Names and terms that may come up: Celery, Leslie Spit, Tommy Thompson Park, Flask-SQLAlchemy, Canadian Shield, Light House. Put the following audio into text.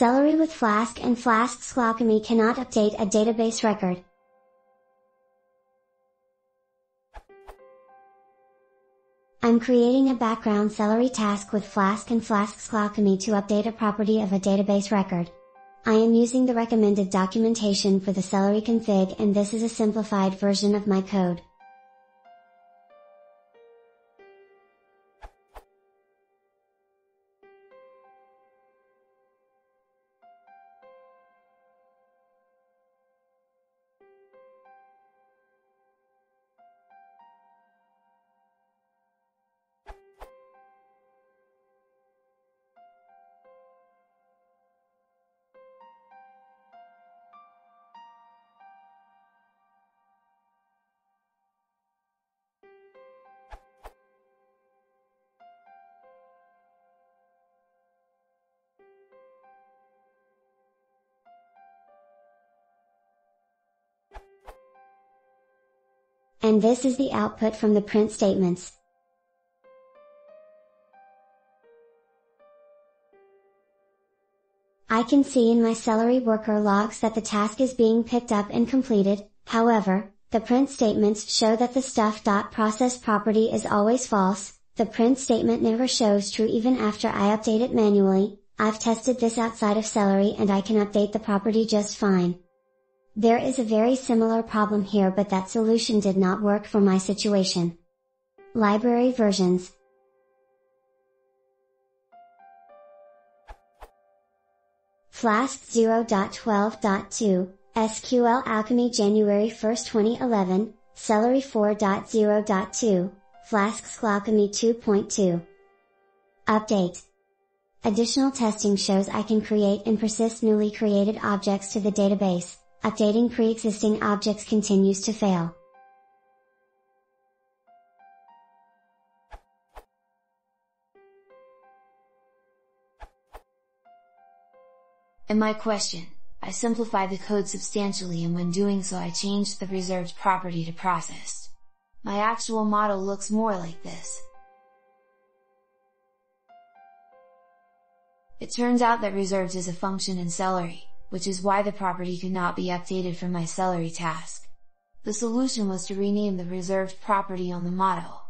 Celery with Flask and Flask-SQLAlchemy cannot update a database record. I'm creating a background Celery task with Flask and Flask-SQLAlchemy to update a property of a database record. I am using the recommended documentation for the Celery config, and this is a simplified version of my code. And this is the output from the print statements. I can see in my Celery worker logs that the task is being picked up and completed. However, the print statements show that the stuff.process property is always false. The print statement never shows true even after I update it manually. I've tested this outside of Celery and I can update the property just fine. There is a very similar problem here, but that solution did not work for my situation. Library versions. Flask 0.12.2, SQLAlchemy January 1, 2011, Celery 4.0.2, Flask-SQLAlchemy 2.2. Update. Additional testing shows I can create and persist newly created objects to the database. Updating pre-existing objects continues to fail. In my question, I simplify the code substantially, and when doing so I change the reserved property to processed. My actual model looks more like this. It turns out that reserved is a function in Celery, which is why the property could not be updated from my Celery task. The solution was to rename the reserved property on the model.